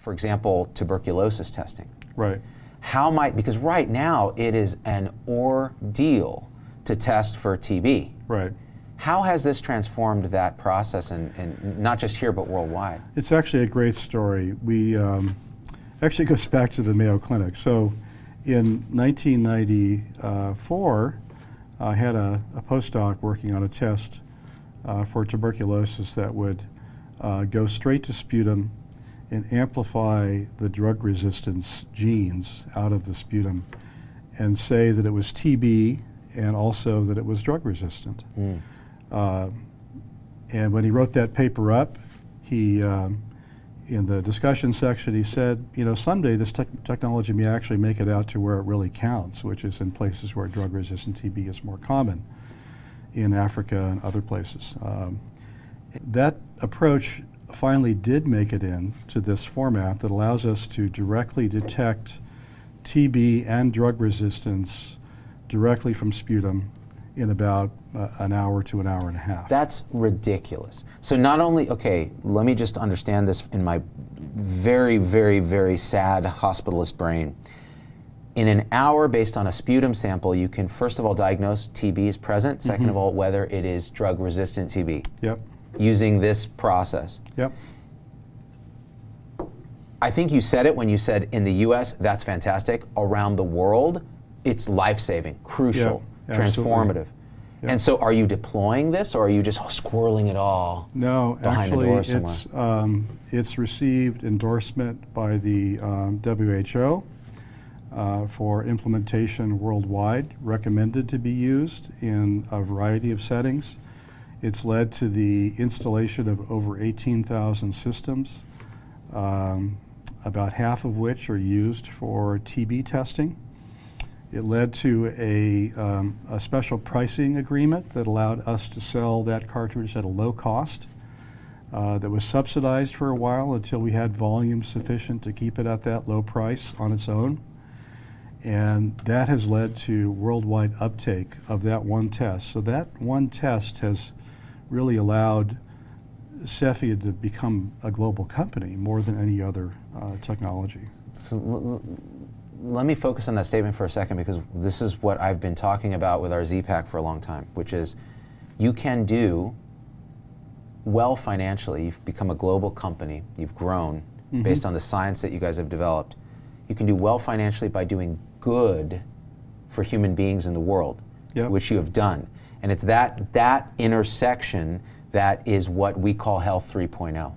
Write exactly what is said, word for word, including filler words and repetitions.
for example, tuberculosis testing. Right. How might, because right now it is an ordeal to test for T B. Right. How has this transformed that process, and, and not just here, but worldwide? It's actually a great story. We um, actually goes back to the Mayo Clinic. So in nineteen ninety-four, I had a, a postdoc working on a test uh, for tuberculosis that would uh, go straight to sputum and amplify the drug resistance genes out of the sputum and say that it was T B and also that it was drug resistant. Mm. Uh, and when he wrote that paper up, he, um, in the discussion section, he said, you know, someday this te technology may actually make it out to where it really counts, which is in places where drug resistant T B is more common, in Africa and other places. Um, that approach finally did make it in to this format that allows us to directly detect T B and drug resistance directly from sputum in about uh, an hour to an hour and a half. That's ridiculous. So not only, okay, let me just understand this in my very, very, very sad hospitalist brain. In an hour, based on a sputum sample, you can first of all diagnose T B is present, second mm-hmm. of all, whether it is drug-resistant T B. Yep. Using this process. Yep. I think you said it when you said in the U S, that's fantastic. Around the world, it's life-saving, crucial, yep, transformative. Yep. And so are you deploying this, or are you just squirreling it all no, behind actually, the door somewhere? It's, um, it's received endorsement by the um, W H O uh, for implementation worldwide, recommended to be used in a variety of settings. It's led to the installation of over eighteen thousand systems, um, about half of which are used for T B testing. It led to a, um, a special pricing agreement that allowed us to sell that cartridge at a low cost uh, that was subsidized for a while until we had volume sufficient to keep it at that low price on its own. And that has led to worldwide uptake of that one test. So that one test has really allowed Cepheid to become a global company more than any other uh, technology. So l let me focus on that statement for a second, because this is what I've been talking about with our Z-Pack for a long time, which is you can do well financially. You've become a global company. You've grown mm-hmm. based on the science that you guys have developed. You can do well financially by doing good for human beings in the world, yep. which you have done. And it's that, that intersection that is what we call Health three point oh.